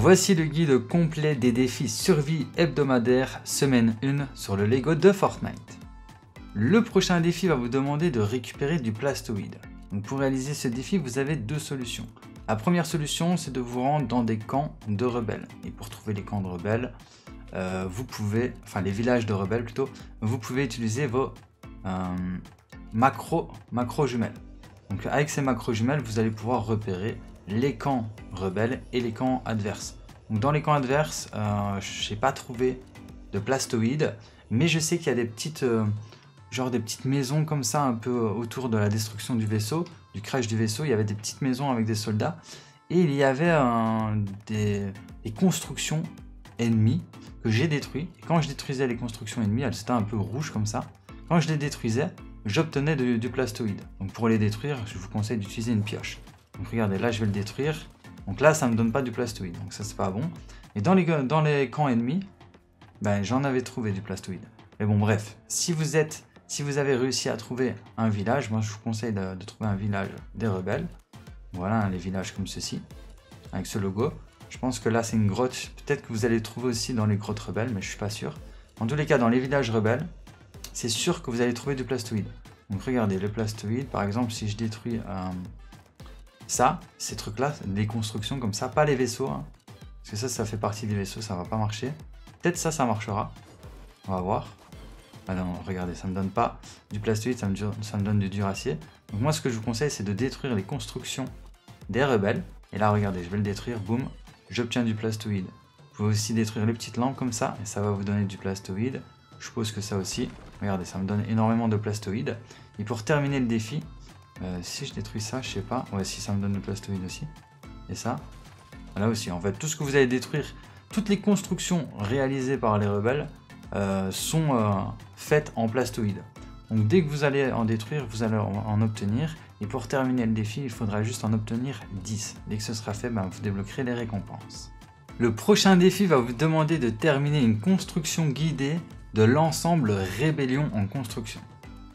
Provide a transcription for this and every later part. Voici le guide complet des défis survie hebdomadaires semaine 1 sur le Lego de Fortnite. Le prochain défi va vous demander de récupérer du plastoïde. Donc pour réaliser ce défi, vous avez deux solutions. La première solution, c'est de vous rendre dans des camps de rebelles. Et pour trouver les camps de rebelles, les villages de rebelles plutôt, vous pouvez utiliser vos macro jumelles. Donc avec ces macro jumelles, vous allez pouvoir repérer les camps rebelles et les camps adverses. Donc dans les camps adverses, je n'ai pas trouvé de plastoïdes, mais je sais qu'il y a des petites, des petites maisons comme ça, un peu autour de la destruction du vaisseau, du crash du vaisseau. Il y avait des petites maisons avec des soldats et il y avait des constructions ennemies que j'ai détruites. Et quand je détruisais les constructions ennemies, elles étaient un peu rouges comme ça. Quand je les détruisais, j'obtenais du plastoïde. Donc pour les détruire, je vous conseille d'utiliser une pioche. Donc regardez, là je vais le détruire. Donc là ça ne me donne pas du plastoïde, donc ça c'est pas bon. Et dans les camps ennemis, ben, j'en avais trouvé du plastoïde. Mais bon bref, si vous avez réussi à trouver un village, moi je vous conseille de trouver un village des rebelles. Voilà, les villages comme ceci, avec ce logo. Je pense que là c'est une grotte, peut-être que vous allez le trouver aussi dans les grottes rebelles, mais je suis pas sûr. En tous les cas, dans les villages rebelles, c'est sûr que vous allez trouver du plastoïde. Donc regardez, le plastoïde, par exemple, si je détruis ça, ces trucs-là, des constructions comme ça, pas les vaisseaux, hein, parce que ça fait partie des vaisseaux, ça va pas marcher. Peut-être ça marchera, on va voir. Ah non, regardez, ça me donne pas du plastoïde, ça me donne du duracier. Donc moi, ce que je vous conseille, c'est de détruire les constructions des rebelles. Et là, regardez, je vais le détruire, boum, j'obtiens du plastoïde. Vous pouvez aussi détruire les petites lampes comme ça, et ça va vous donner du plastoïde. Je suppose que ça aussi, regardez, ça me donne énormément de plastoïdes. Et pour terminer le défi, si je détruis ça, je sais pas, ouais, si ça me donne le plastoïde aussi. Et ça, là aussi, en fait, tout ce que vous allez détruire, toutes les constructions réalisées par les rebelles sont faites en plastoïde. Donc dès que vous allez en détruire, vous allez en obtenir. Et pour terminer le défi, il faudra juste en obtenir 10. Dès que ce sera fait, ben, vous débloquerez les récompenses. Le prochain défi va vous demander de terminer une construction guidée de l'ensemble Rébellion en construction.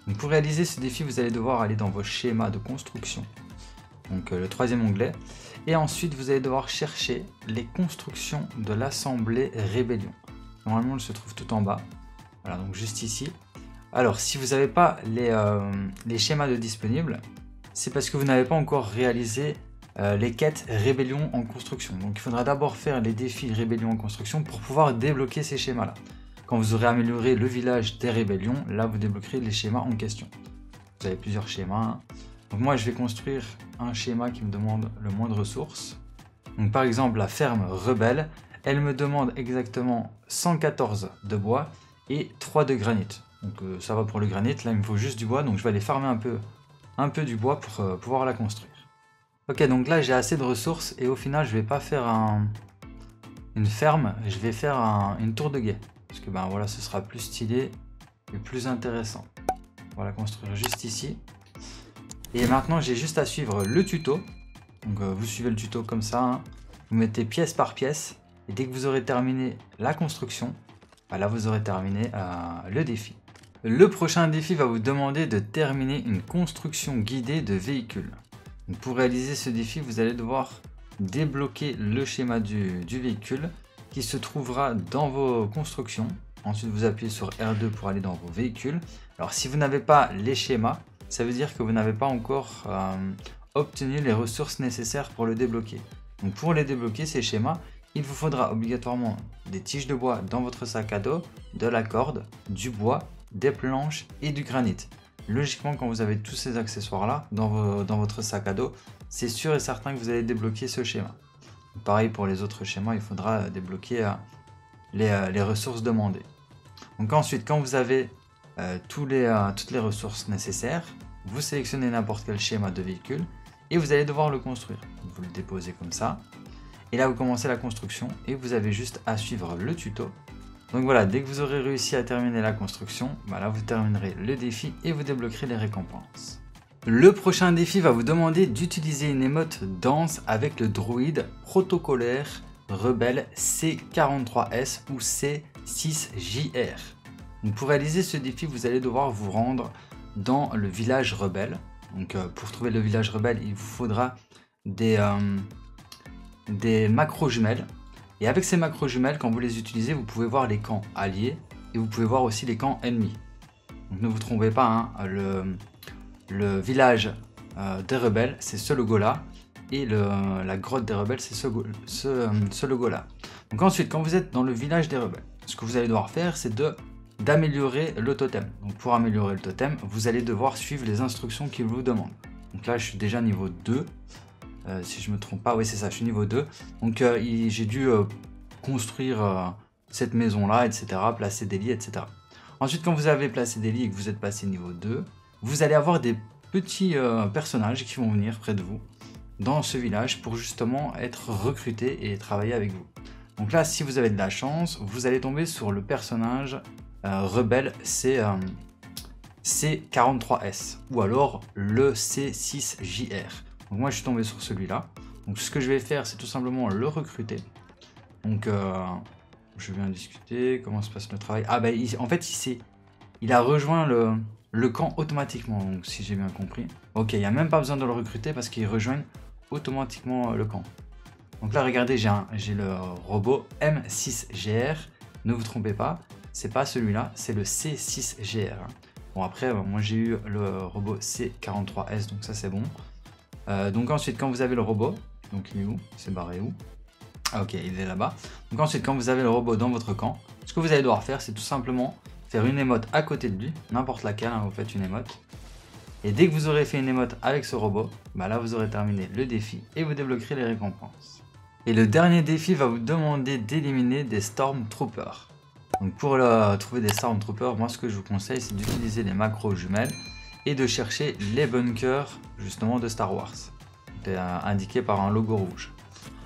Donc pour réaliser ce défi, vous allez devoir aller dans vos schémas de construction, donc le troisième onglet, et ensuite vous allez devoir chercher les constructions de l'assemblée Rébellion. Normalement, elles se trouvent tout en bas, voilà, donc juste ici. Alors, si vous n'avez pas les schémas de disponibles, c'est parce que vous n'avez pas encore réalisé les quêtes Rébellion en construction. Donc il faudra d'abord faire les défis Rébellion en construction pour pouvoir débloquer ces schémas-là. Quand vous aurez amélioré le village des rébellions, là vous débloquerez les schémas en question. Vous avez plusieurs schémas, hein. Donc moi je vais construire un schéma qui me demande le moins de ressources. Donc par exemple la ferme rebelle, elle me demande exactement 114 de bois et 3 de granit. Donc ça va pour le granit, là il me faut juste du bois, donc je vais aller farmer un peu du bois pour pouvoir la construire. Ok, donc là j'ai assez de ressources et au final je vais pas faire une ferme, je vais faire une tour de guet. Parce que ben voilà, ce sera plus stylé et plus intéressant. On va la construire juste ici. Et maintenant, j'ai juste à suivre le tuto. Donc vous suivez le tuto comme ça, hein. Vous mettez pièce par pièce. Et dès que vous aurez terminé la construction, ben là vous aurez terminé le défi. Le prochain défi va vous demander de terminer une construction guidée de véhicules. Donc, pour réaliser ce défi, vous allez devoir débloquer le schéma du véhicule qui se trouvera dans vos constructions. Ensuite, vous appuyez sur R2 pour aller dans vos véhicules. Alors, si vous n'avez pas les schémas, ça veut dire que vous n'avez pas encore obtenu les ressources nécessaires pour le débloquer. Donc, pour les débloquer, ces schémas, il vous faudra obligatoirement des tiges de bois dans votre sac à dos, de la corde, du bois, des planches et du granit. Logiquement, quand vous avez tous ces accessoires-là dans votre sac à dos, c'est sûr et certain que vous allez débloquer ce schéma. Pareil pour les autres schémas, il faudra débloquer les ressources demandées. Donc ensuite, quand vous avez toutes les ressources nécessaires, vous sélectionnez n'importe quel schéma de véhicule et vous allez devoir le construire. Vous le déposez comme ça. Et là, vous commencez la construction et vous avez juste à suivre le tuto. Donc voilà, dès que vous aurez réussi à terminer la construction, bah là, vous terminerez le défi et vous débloquerez les récompenses. Le prochain défi va vous demander d'utiliser une émote danse avec le droïde protocolaire rebelle C43S ou C6JR. Donc pour réaliser ce défi, vous allez devoir vous rendre dans le village rebelle. Donc pour trouver le village rebelle, il vous faudra des macro jumelles. Et avec ces macros jumelles, quand vous les utilisez, vous pouvez voir les camps alliés et vous pouvez voir aussi les camps ennemis. Donc ne vous trompez pas, hein, le village des rebelles, c'est ce logo-là. Et la grotte des rebelles, c'est ce logo-là. Donc ensuite, quand vous êtes dans le village des rebelles, ce que vous allez devoir faire, c'est d'améliorer le totem. Donc pour améliorer le totem, vous allez devoir suivre les instructions qu'ils vous demandent. Donc là, je suis déjà niveau 2. Si je me trompe pas, oui c'est ça, je suis niveau 2. Donc j'ai dû construire cette maison-là, etc. Placer des lits, etc. Ensuite, quand vous avez placé des lits et que vous êtes passé niveau 2, vous allez avoir des petits personnages qui vont venir près de vous dans ce village pour justement être recrutés et travailler avec vous. Donc là, si vous avez de la chance, vous allez tomber sur le personnage rebelle C43S ou alors le C6JR. Donc moi, je suis tombé sur celui-là. Donc ce que je vais faire, c'est tout simplement le recruter. Donc je viens discuter, comment se passe le travail. Ah bah en fait, il a rejoint le camp automatiquement, donc si j'ai bien compris. Ok, il n'y a même pas besoin de le recruter parce qu'ils rejoignent automatiquement le camp. Donc là, regardez, j'ai le robot M6GR. Ne vous trompez pas, c'est pas celui-là, c'est le C6GR. Bon, après, moi j'ai eu le robot C43S, donc ça c'est bon. Donc ensuite, quand vous avez le robot, donc il est où? C'est barré où? Ah ok, il est là-bas. Donc ensuite, quand vous avez le robot dans votre camp, ce que vous allez devoir faire, c'est tout simplement faire une émote à côté de lui, n'importe laquelle, hein, vous faites une émote. Et dès que vous aurez fait une émote avec ce robot, bah là vous aurez terminé le défi et vous débloquerez les récompenses. Et le dernier défi va vous demander d'éliminer des Stormtroopers. Donc pour trouver des Stormtroopers, moi ce que je vous conseille, c'est d'utiliser les macros jumelles et de chercher les bunkers justement de Star Wars, indiqués par un logo rouge.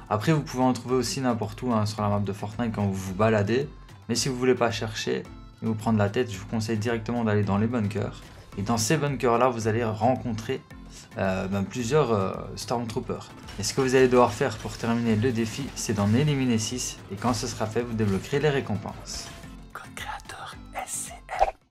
Après vous pouvez en trouver aussi n'importe où, hein, sur la map de Fortnite quand vous vous baladez, mais si vous voulez pas chercher et vous prendre la tête, je vous conseille directement d'aller dans les bunkers. Et dans ces bunkers là, vous allez rencontrer plusieurs Stormtroopers. Et ce que vous allez devoir faire pour terminer le défi, c'est d'en éliminer 6. Et quand ce sera fait, vous débloquerez les récompenses.